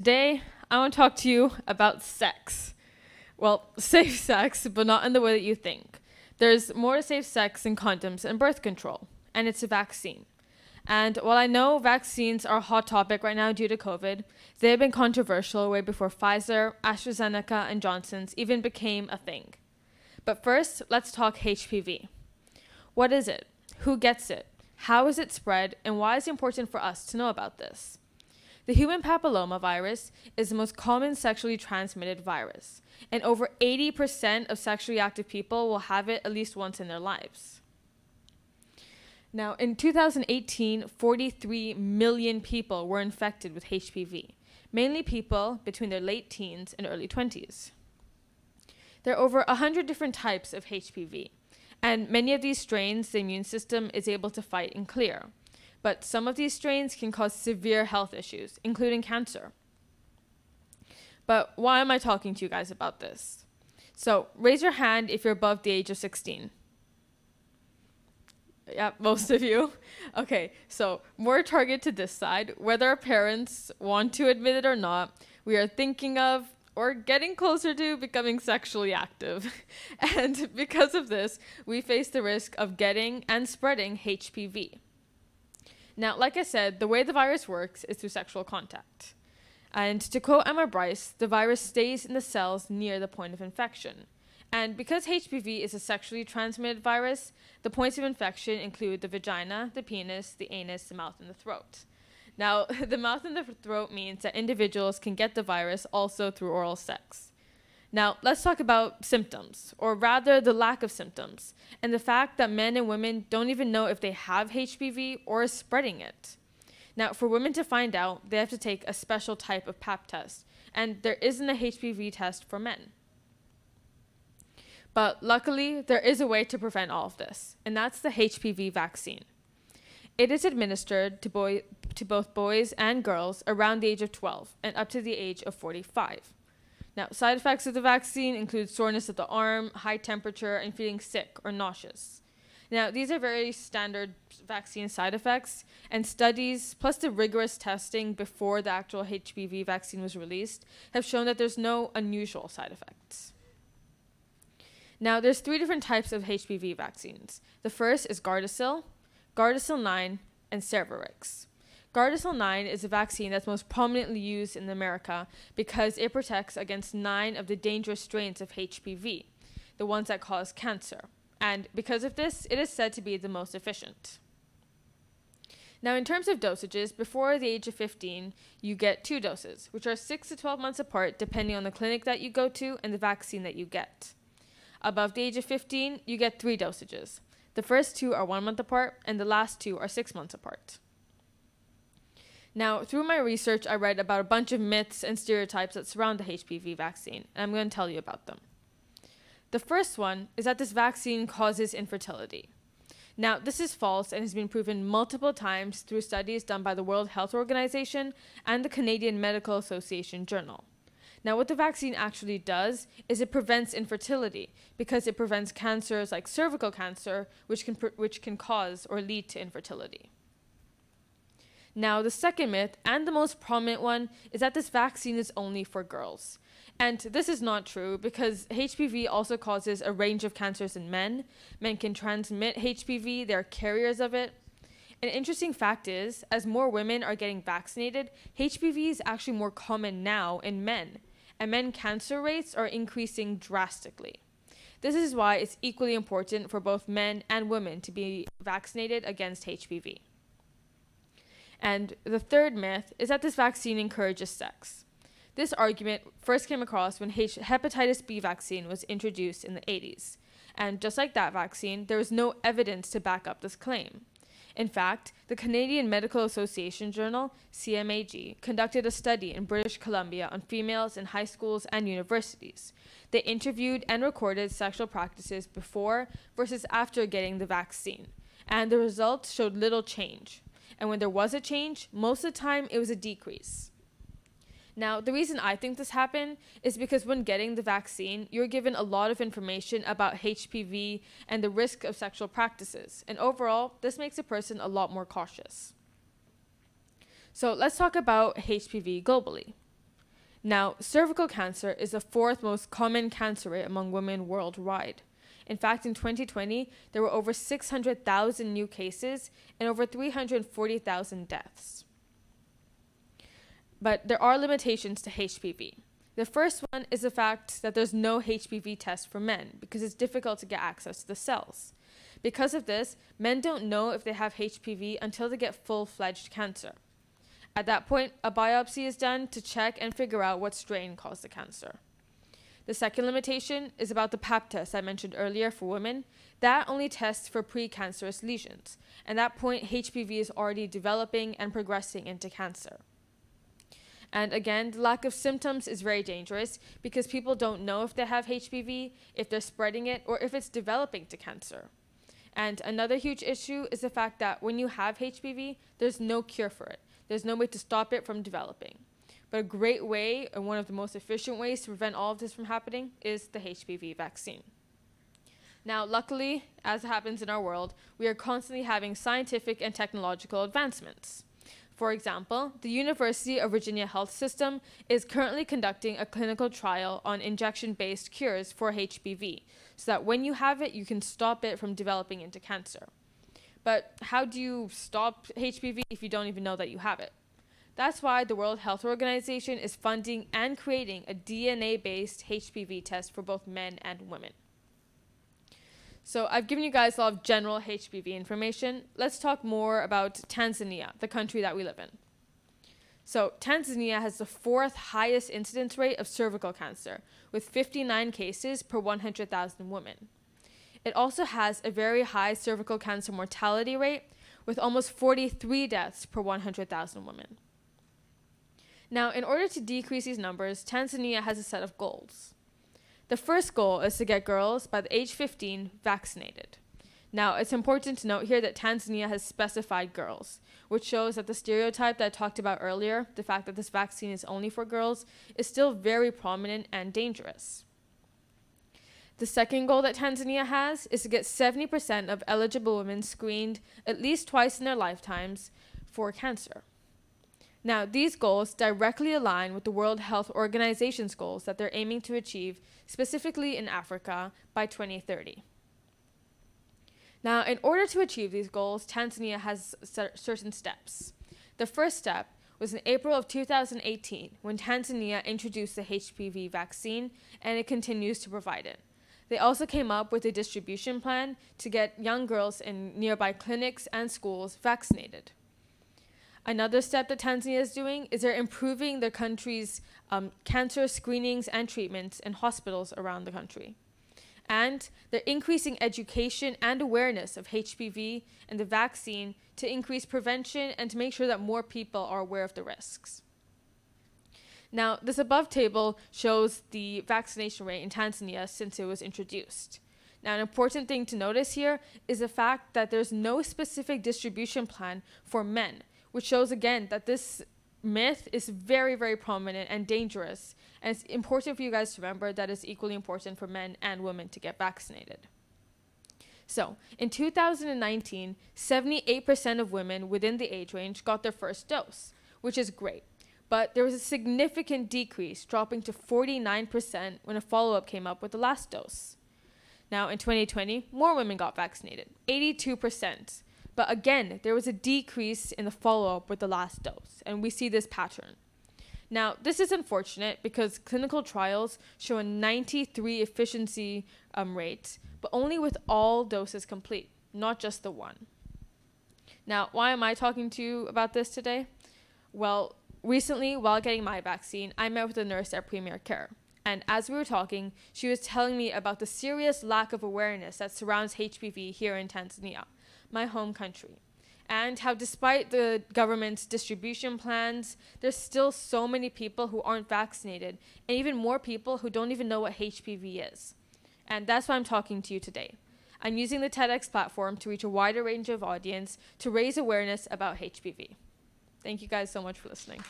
Today, I want to talk to you about sex. Well, safe sex, but not in the way that you think. There's more to safe sex than condoms and birth control, and it's a vaccine. And while I know vaccines are a hot topic right now due to COVID, they have been controversial way before Pfizer, AstraZeneca, and Johnson's even became a thing. But first, let's talk HPV. What is it? Who gets it? How is it spread? And why is it important for us to know about this? The human papillomavirus is the most common sexually transmitted virus, and over 80% of sexually active people will have it at least once in their lives. Now, in 2018, 43 million people were infected with HPV, mainly people between their late teens and early 20s. There are over 100 different types of HPV, and many of these strains the immune system is able to fight and clear. But some of these strains can cause severe health issues, including cancer. But why am I talking to you guys about this? So raise your hand if you're above the age of 16. Yeah, most of you. Okay, so more targeted to this side. Whether our parents want to admit it or not, we are thinking of or getting closer to becoming sexually active. And because of this, we face the risk of getting and spreading HPV. Now, like I said, the way the virus works is through sexual contact. And to quote Emma Bryce, the virus stays in the cells near the point of infection. And because HPV is a sexually transmitted virus, the points of infection include the vagina, the penis, the anus, the mouth, and the throat. Now, the mouth and the throat means that individuals can get the virus also through oral sex. Now, let's talk about symptoms, or rather the lack of symptoms, and the fact that men and women don't even know if they have HPV or are spreading it. Now, for women to find out, they have to take a special type of Pap test, and there isn't a HPV test for men. But luckily, there is a way to prevent all of this, and that's the HPV vaccine. It is administered to both boys and girls around the age of 12 and up to the age of 45. Now, side effects of the vaccine include soreness of the arm, high temperature, and feeling sick or nauseous. Now, these are very standard vaccine side effects, and studies, plus the rigorous testing before the actual HPV vaccine was released, have shown that there's no unusual side effects. Now, there's three different types of HPV vaccines. The first is Gardasil, Gardasil 9, and Cervarix. Gardasil 9 is a vaccine that's most prominently used in America because it protects against 9 of the dangerous strains of HPV, the ones that cause cancer. And because of this, it is said to be the most efficient. Now, in terms of dosages, before the age of 15, you get 2 doses, which are 6 to 12 months apart, depending on the clinic that you go to and the vaccine that you get. Above the age of 15, you get 3 dosages. The first 2 are 1 month apart, and the last 2 are 6 months apart. Now, through my research, I read about a bunch of myths and stereotypes that surround the HPV vaccine, and I'm going to tell you about them. The first one is that this vaccine causes infertility. Now, this is false and has been proven multiple times through studies done by the World Health Organization and the Canadian Medical Association Journal. Now, what the vaccine actually does is it prevents infertility because it prevents cancers like cervical cancer, which can cause or lead to infertility. Now, the second myth, and the most prominent one, is that this vaccine is only for girls. And this is not true because HPV also causes a range of cancers in men. Men can transmit HPV, they are carriers of it. An interesting fact is, as more women are getting vaccinated, HPV is actually more common now in men, and men's cancer rates are increasing drastically. This is why it's equally important for both men and women to be vaccinated against HPV. And the third myth is that this vaccine encourages sex. This argument first came across when hepatitis B vaccine was introduced in the 80s. And just like that vaccine, there was no evidence to back up this claim. In fact, the Canadian Medical Association Journal, CMAG, conducted a study in British Columbia on females in high schools and universities. They interviewed and recorded sexual practices before versus after getting the vaccine. And the results showed little change. And when there was a change, most of the time it was a decrease. Now, the reason I think this happened is because when getting the vaccine, you're given a lot of information about HPV and the risk of sexual practices. And overall, this makes a person a lot more cautious. So let's talk about HPV globally. Now, cervical cancer is the fourth most common cancer rate among women worldwide. In fact, in 2020, there were over 600,000 new cases and over 340,000 deaths. But there are limitations to HPV. The first one is the fact that there's no HPV test for men because it's difficult to get access to the cells. Because of this, men don't know if they have HPV until they get full-fledged cancer. At that point, a biopsy is done to check and figure out what strain caused the cancer. The second limitation is about the Pap test I mentioned earlier for women. That only tests for precancerous lesions. At that point, HPV is already developing and progressing into cancer. And again, the lack of symptoms is very dangerous because people don't know if they have HPV, if they're spreading it, or if it's developing to cancer. And another huge issue is the fact that when you have HPV, there's no cure for it. There's no way to stop it from developing. But a great way, and one of the most efficient ways to prevent all of this from happening, is the HPV vaccine. Now, luckily, as happens in our world, we are constantly having scientific and technological advancements. For example, the University of Virginia Health System is currently conducting a clinical trial on injection-based cures for HPV, so that when you have it, you can stop it from developing into cancer. But how do you stop HPV if you don't even know that you have it? That's why the World Health Organization is funding and creating a DNA-based HPV test for both men and women. So I've given you guys a lot of general HPV information. Let's talk more about Tanzania, the country that we live in. So Tanzania has the fourth highest incidence rate of cervical cancer, with 59 cases per 100,000 women. It also has a very high cervical cancer mortality rate, with almost 43 deaths per 100,000 women. Now, in order to decrease these numbers, Tanzania has a set of goals. The first goal is to get girls by the age 15 vaccinated. Now, it's important to note here that Tanzania has specified girls, which shows that the stereotype that I talked about earlier, the fact that this vaccine is only for girls, is still very prominent and dangerous. The second goal that Tanzania has is to get 70% of eligible women screened at least twice in their lifetimes for cancer. Now, these goals directly align with the World Health Organization's goals that they're aiming to achieve, specifically in Africa, by 2030. Now, in order to achieve these goals, Tanzania has certain steps. The first step was in April of 2018, when Tanzania introduced the HPV vaccine, and it continues to provide it. They also came up with a distribution plan to get young girls in nearby clinics and schools vaccinated. Another step that Tanzania is doing is they're improving the country's cancer screenings and treatments in hospitals around the country. And they're increasing education and awareness of HPV and the vaccine to increase prevention and to make sure that more people are aware of the risks. Now, this above table shows the vaccination rate in Tanzania since it was introduced. Now, an important thing to notice here is the fact that there's no specific distribution plan for men, which shows again that this myth is very, very prominent and dangerous. And it's important for you guys to remember that it's equally important for men and women to get vaccinated. So, in 2019, 78% of women within the age range got their first dose, which is great. But there was a significant decrease, dropping to 49% when a follow-up came up with the last dose. Now, in 2020, more women got vaccinated, 82%. But again, there was a decrease in the follow-up with the last dose, and we see this pattern. Now, this is unfortunate because clinical trials show a 93% efficiency rate, but only with all doses complete, not just the one. Now, why am I talking to you about this today? Well, recently, while getting my vaccine, I met with a nurse at Premier Care. And as we were talking, she was telling me about the serious lack of awareness that surrounds HPV here in Tanzania, my home country, and how despite the government's distribution plans, there's still so many people who aren't vaccinated, and even more people who don't even know what HPV is. And that's why I'm talking to you today. I'm using the TEDx platform to reach a wider range of audience to raise awareness about HPV. Thank you guys so much for listening.